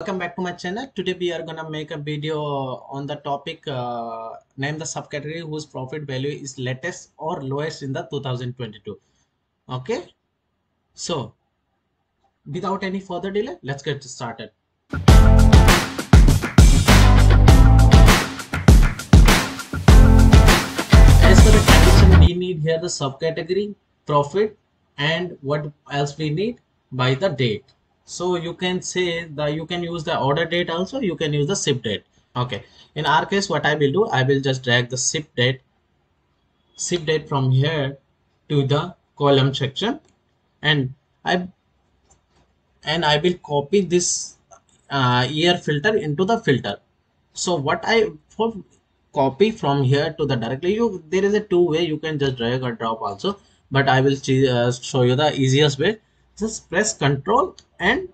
Welcome back to my channel. Today we are gonna make a video on the topic name the subcategory whose profit value is latest or lowest in the 2022. Okay, so without any further delay, let's get started. As for the definition, we need here the subcategory, profit, and what else we need by the date. So you can say that you can use the order date also, you can use the ship date. Okay, in our case what I will do, I will just drag the ship date from here to the column section, and I will copy this year filter into the filter. So what I for copy from here to the directly, you there is a two way, you can just drag or drop also, but I will show you the easiest way. Just press Control and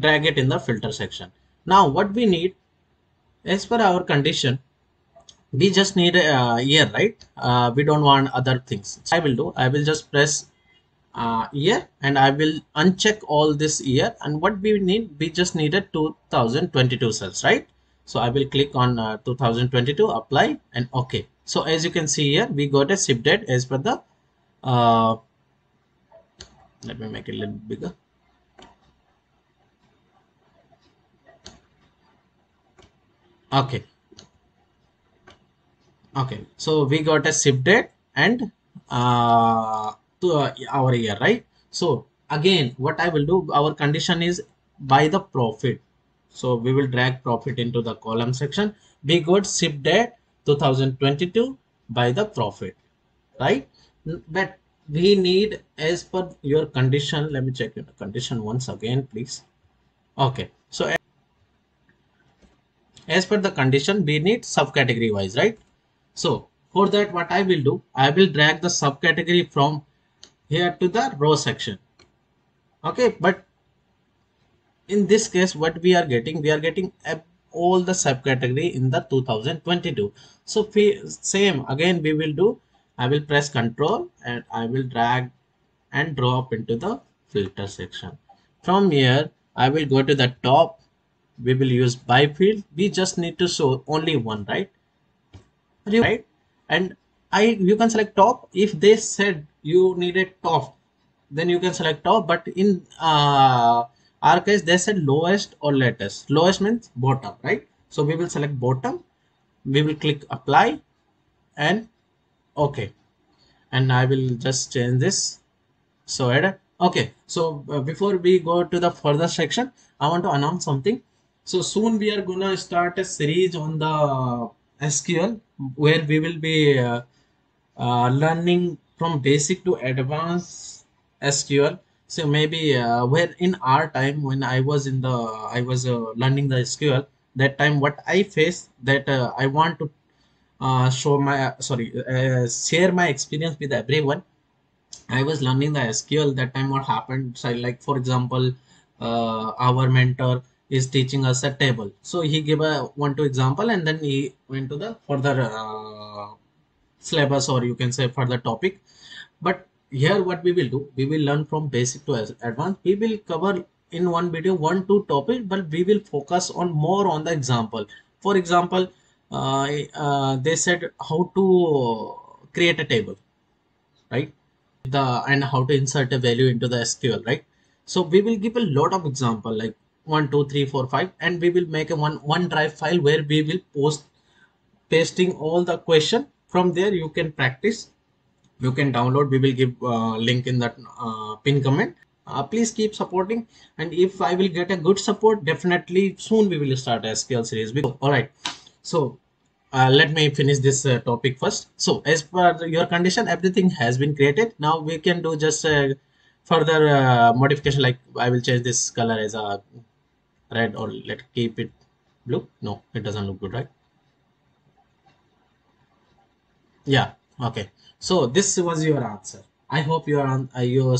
drag it in the filter section. Now what we need, as per our condition, we just need a year, right? We don't want other things. So I will do, I will just press year and I will uncheck all this year, and what we need, we just needed 2022 cells, right? So I will click on 2022, apply and okay. So as you can see here, we got a ship date as per the let me make it a little bigger. Okay. Okay. So we got a ship date and our year, right? So again, what I will do, our condition is by the profit. So we will drag profit into the column section. We got ship date 2022 by the profit, right? But we need, as per your condition, let me check your condition once again, please. Okay, so as per the condition, we need subcategory wise, right? So for that, what I will do, I will drag the subcategory from here to the row section. Okay, but in this case, what we are getting all the subcategory in the 2022. So same again, we will do. I will press Control and I will drag and drop into the filter section. From here, I will go to the top. We will use by field. We just need to show only one, right? Right? And you can select top. If they said you needed top, then you can select top. But in our case, they said lowest or latest. Lowest means bottom, right? So we will select bottom. We will click apply and okay, and I will just change this. So okay, so before we go to the further section, I want to announce something. So soon we are gonna start a series on the SQL where we will be learning from basic to advanced SQL. So maybe where in our time when I was learning the SQL, that time what I faced, that I want to share my experience with everyone. I was learning the SQL that time. What happened? So like for example, our mentor is teaching us a table. So he gave one example, and then he went to the further syllabus, or you can say further topic. But here, what we will do, we will learn from basic to advanced. We will cover in one video 1-2 topics, but we will focus on more on the example. For example, they said how to create a table, right? And how to insert a value into the SQL, right? So we will give a lot of example like 1, 2, 3, 4, 5, and we will make a OneDrive file where we will pasting all the question. From there you can practice, you can download. We will give link in that pin comment. Please keep supporting, and if I will get a good support, definitely soon we will start a SQL series. All right. So let me finish this topic first. So as per your condition, everything has been created. Now we can do just further modification. Like I will change this color as a red, or let's keep it blue. No, it doesn't look good, right? Yeah. Okay. So this was your answer. I hope you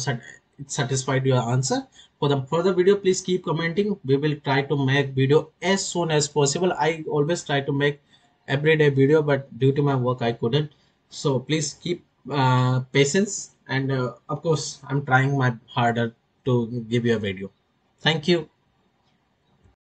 satisfied your answer. For the further video, please keep commenting. We will try to make video as soon as possible. I always try to make everyday video, but due to my work I couldn't. So please keep patience, and of course I'm trying my harder to give you a video. Thank you.